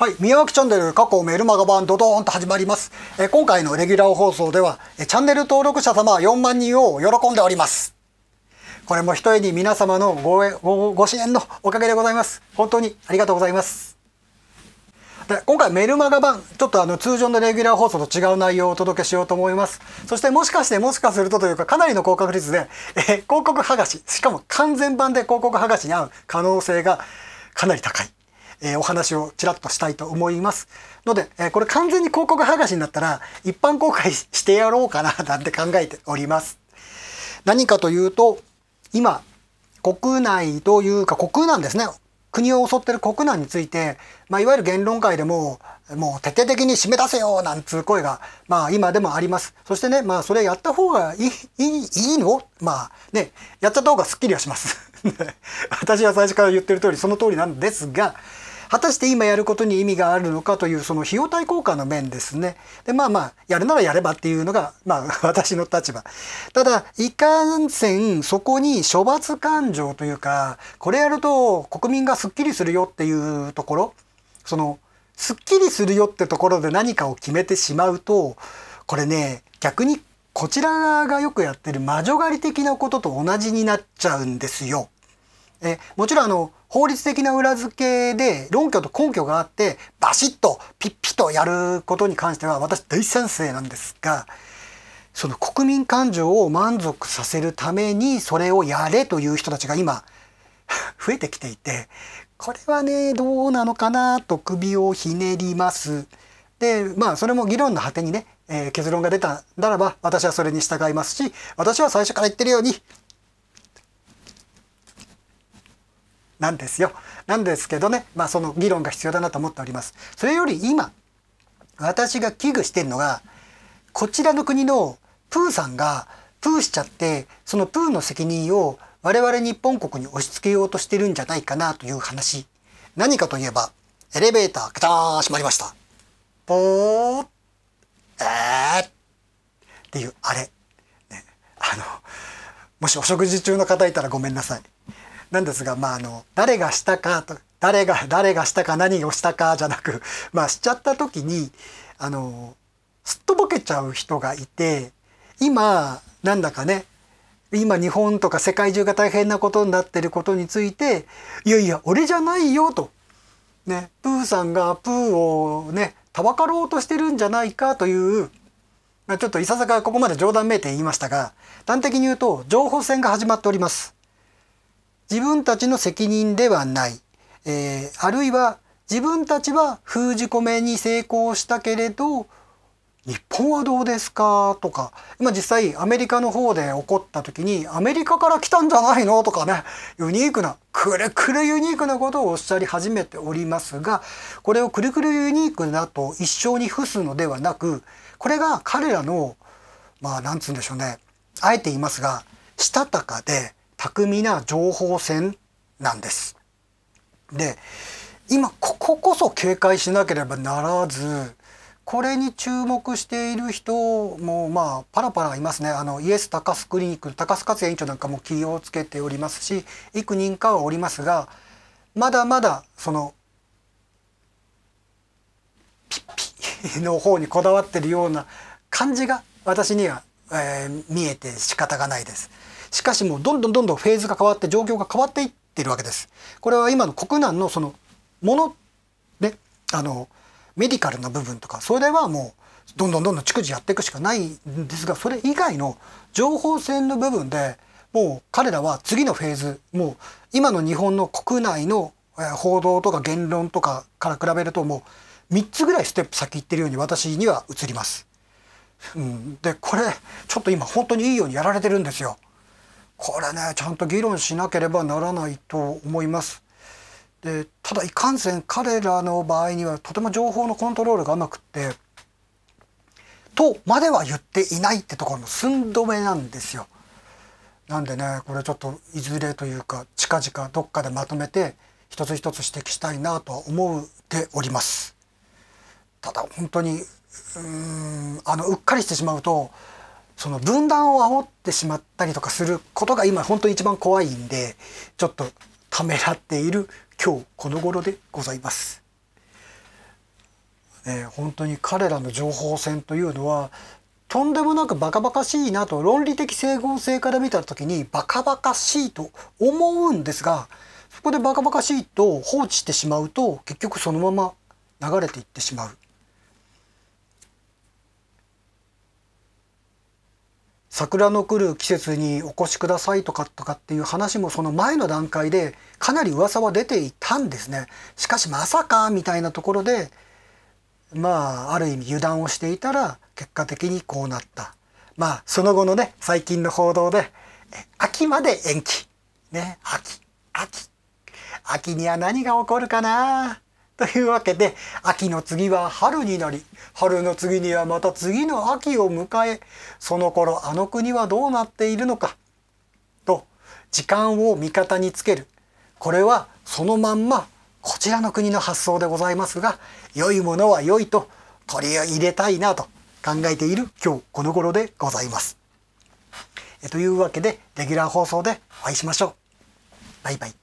はい、宮脇チャンネル過去メルマガ版ドドーンと始まります。今回のレギュラー放送ではチャンネル登録者様4万人を喜んでおります。これもひとえに皆様のご支援のおかげでございます。本当にありがとうございます。で、今回メルマガ版ちょっと通常のレギュラー放送と違う内容をお届けしようと思います。そしてもしかするとというか、かなりの高確率で、広告剥がし、しかも完全版で広告剥がしに遭う可能性がかなり高いお話をちらっとしたいと思いますので、これ完全に広告剥がしになったら一般公開してやろうかななんて考えております。何かというと、今国内というか国難ですね、国を襲ってる国難について、いわゆる言論界でもう徹底的に締め出せよなんつう声が、今でもあります。そしてね、それやった方がいいのね、やっちゃった方がすっきりはします。私は最初から言ってる通り、その通りなんですが、果たして今やることに意味があるのかという、その費用対効果の面ですね。で、やるならやればっていうのが、私の立場。ただ、いかんせんそこに処罰感情というか、これやると国民がすっきりするよっていうところ、そのすっきりするよってところで何かを決めてしまうと、これね、逆にこちら側がよくやってる魔女狩り的なことと同じになっちゃうんですよ。もちろん法律的な裏付けで論拠と根拠があってバシッとピッピとやることに関しては私大賛成なんですが、その国民感情を満足させるためにそれをやれという人たちが今増えてきていて、これはね、どうなのかなと首をひねります。で、それも議論の果てにね、結論が出たならば私はそれに従いますし、私は最初から言ってるようになんですよ。なんですけどね、その議論が必要だなと思っております。それより今、私が危惧してるのが、こちらの国のプーさんがプーしちゃって、そのプーの責任を我々日本国に押し付けようとしてるんじゃないかなという話。何かといえば、エレベーター、カチャーン閉まりました。ポーッ、っていう、あれ。ね、もしお食事中の方いたらごめんなさい。なんですが、誰がしたか何をしたかじゃなく、しちゃった時にすっとぼけちゃう人がいて、今なんだかね、今日本とか世界中が大変なことになってることについて、いやいや俺じゃないよとね、プーさんがプーをねたばかろうとしてるんじゃないかという、ちょっといささかここまで冗談めいて言いましたが、端的に言うと情報戦が始まっております。自分たちの責任ではない、あるいは自分たちは封じ込めに成功したけれど日本はどうですかとか、今実際アメリカの方で起こった時にアメリカから来たんじゃないのとかね、くるくるユニークなことをおっしゃり始めておりますが、これをくるくるユニークなと一生に付すのではなく、これが彼らのなんつうんでしょうね、あえて言いますがしたたかで巧みな情報戦なんです。で、今こここそ警戒しなければならず、これに注目している人もパラパラいますね。イエス高須クリニック高須克也院長なんかも気をつけておりますし、幾人かはおりますが、まだまだそのピッピの方にこだわってるような感じが私には、見えて仕方がないです。しかしもうどんどんフェーズが変わって状況が変わっていっているわけです。これは今の国難のそのもので、メディカルな部分とか、それはもうどんどん逐次やっていくしかないんですが、それ以外の情報戦の部分でもう彼らは次のフェーズ、もう今の日本の国内の報道とか言論とかから比べるともう3つぐらいステップ先行ってるように私には映ります。で、これちょっと今本当にいいようにやられてるんですよ。これね、ちゃんと議論しなければならないと思います。で、ただいかんせん彼らの場合にはとても情報のコントロールが甘くってとまでは言っていないってところの寸止めなんですよ。なんでね、これちょっといずれというか近々どっかでまとめて一つ一つ指摘したいなとは思っております。ただ本当にうっかりしてしまうと、その分断を煽ってしまったりとかすることが今本当に一番怖いんで、ちょっとためらっている今日この頃でございます。本当に彼らの情報戦というのはとんでもなくバカバカしいなと、論理的整合性から見た時にバカバカしいと思うんですが、そこでバカバカしいと放置してしまうと結局そのまま流れていってしまう。桜の来る季節にお越しくださいとかっていう話もその前の段階でかなり噂は出ていたんですね。しかしまさかみたいなところである意味油断をしていたら結果的にこうなった。その後のね最近の報道で秋まで延期ね、秋には何が起こるかなというわけで、秋の次は春になり、春の次にはまた次の秋を迎え、その頃あの国はどうなっているのかと時間を味方につける。これはそのまんまこちらの国の発想でございますが、良いものは良いと取り入れたいなと考えている今日この頃でございます。というわけでレギュラー放送でお会いしましょう。バイバイ。